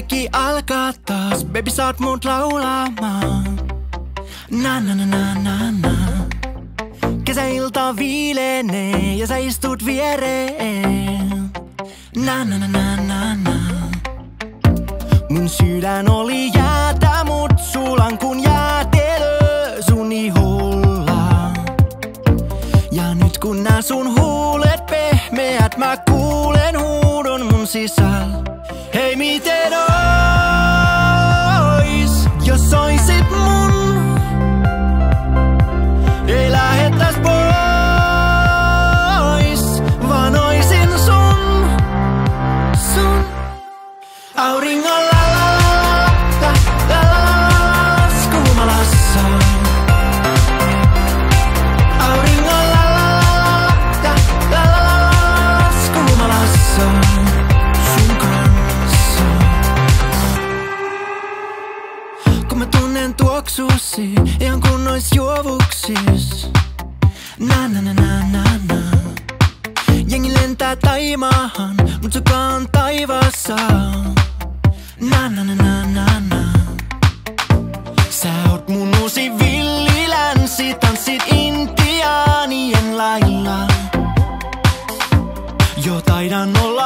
kaikki alkaa taas. Baby, saat mut laulamaan. Na na na na na na. Kesäilta viilenee ja sä istut viereen. Na na na na na na. Mun sydän oli jäätä, mut sulan kun jäätelö sun iholla. Ja nyt kun nää sun huulet pehmeät, mä kuulen huudon mun sisällä. Hei, miten ois, jos oisit mun? Ei lähettäis pois, vaan oisin sun auringolla. Tuoksusi, ihan kun ois juovuksis. Na na na na na na. Jengi lentää taimaahan, mut suka on taivaassa. Na na na na na na. Sä oot mun uusi villilänsi, tanssit intiaanien lailla. Jo taidan olla